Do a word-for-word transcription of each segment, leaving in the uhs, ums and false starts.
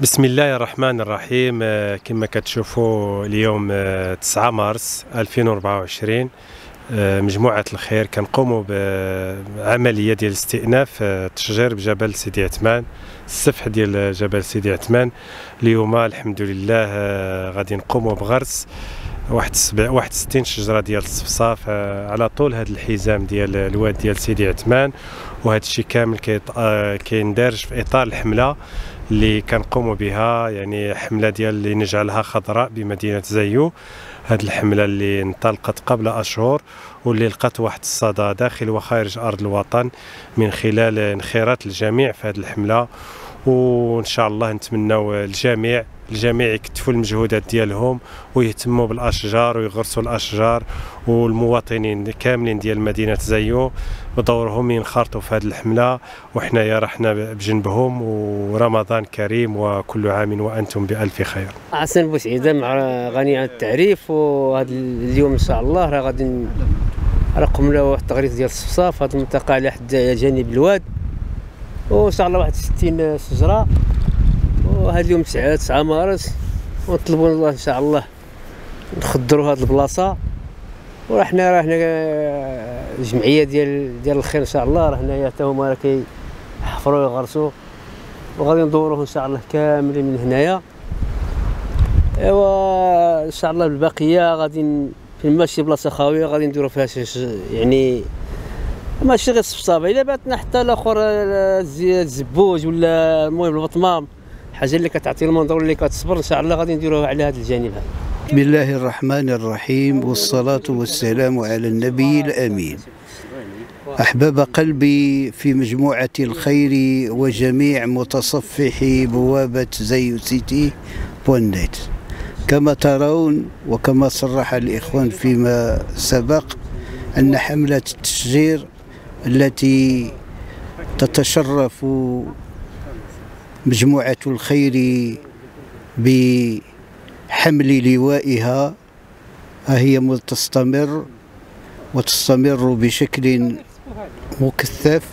بسم الله الرحمن الرحيم. كما كتشوفوا اليوم تسعة مارس ألفين وأربعة وعشرين مجموعة الخير كنقوموا بعملية ديال استئناف التشجير بجبل سيدي عثمان، السفح ديال جبل سيدي عثمان. اليوم الحمد لله غادي نقوموا بغرس واحد واحد ستين شجره ديال الصفصاف على طول هذا الحزام ديال الواد ديال سيدي عثمان، وهذا الشيء كامل كيندرج في اطار الحمله اللي كنقوموا بها، يعني حمله ديال اللي نجعلها خضراء بمدينه زيو. هذه الحمله اللي انطلقت قبل اشهر واللي لقات واحد الصدى داخل وخارج ارض الوطن من خلال انخراط الجميع في هذه الحمله، وان شاء الله نتمناو الجميع الجميع يكتفوا المجهودات ديالهم ويهتموا بالاشجار ويغرسوا الاشجار، والمواطنين كاملين ديال مدينه زيو بدورهم ينخرطوا في هذه الحمله، وحنايا رحنا بجنبهم. ورمضان كريم وكل عام وانتم بالف خير. حسن بوسعيده مع غني عن التعريف، وهذا اليوم ان شاء الله راه غادي رقم له واحد التغريس ديال الصفصاف هذه المنطقه على حد جانب الواد، وان شاء الله واحد ستين شجره. وهذا اليوم تسعة مارس، ونطلبوا الله ان شاء الله نخضروا هذه البلاصه. وراه حنا راه حنا الجمعيه ديال ديال الخير ان شاء الله راه حنايا حتى هما راه كيحفروا ويغرسوا، وغادي ندوروه ان شاء الله كاملين من هنايا. ايوا ان شاء الله الباقيه غادي فما شي بلاصه خاويه غادي نديروا فيها شي، يعني ماشي غير الصفصاب، الا باتنا حتى الاخر الزبوج ولا المهم البطمام، حاجه اللي كتعطي المنظور اللي كتصبر ان شاء الله غادي نديروها على هذا الجانب هذا. بسم الله الرحمن الرحيم، والصلاه والسلام على النبي الامين. احباب قلبي في مجموعه الخير وجميع متصفحي بوابه زيو سيتي بونيت، كما ترون وكما صرح الاخوان فيما سبق ان حمله التشجير التي تتشرف مجموعة الخير بحمل لوائها هي مستمر وتستمر بشكل مكثف.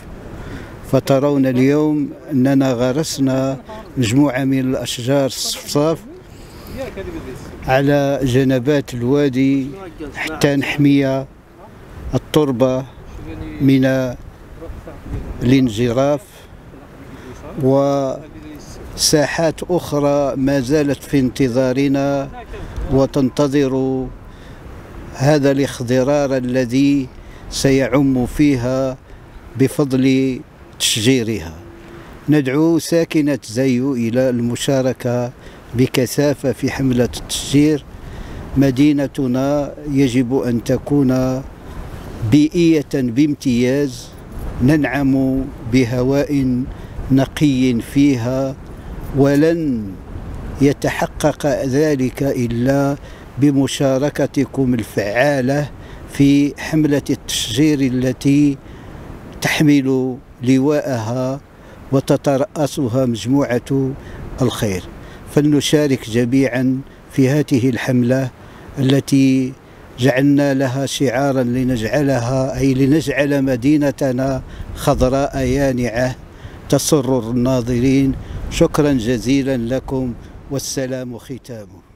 فترون اليوم أننا غرسنا مجموعة من الأشجار الصفصاف على جنبات الوادي حتى نحمي التربة من الانجراف، و ساحات أخرى ما زالت في انتظارنا وتنتظر هذا الاخضرار الذي سيعم فيها بفضل تشجيرها. ندعو ساكنة زيو إلى المشاركة بكثافة في حملة التشجير. مدينتنا يجب أن تكون بيئية بامتياز، ننعم بهواء نقي فيها، ولن يتحقق ذلك إلا بمشاركتكم الفعالة في حملة التشجير التي تحمل لواءها وتترأسها مجموعة الخير. فلنشارك جميعا في هذه الحملة التي جعلنا لها شعارا لنجعلها أي لنجعل مدينتنا خضراء يانعة تسر الناظرين. شكرا جزيلا لكم والسلام ختامه.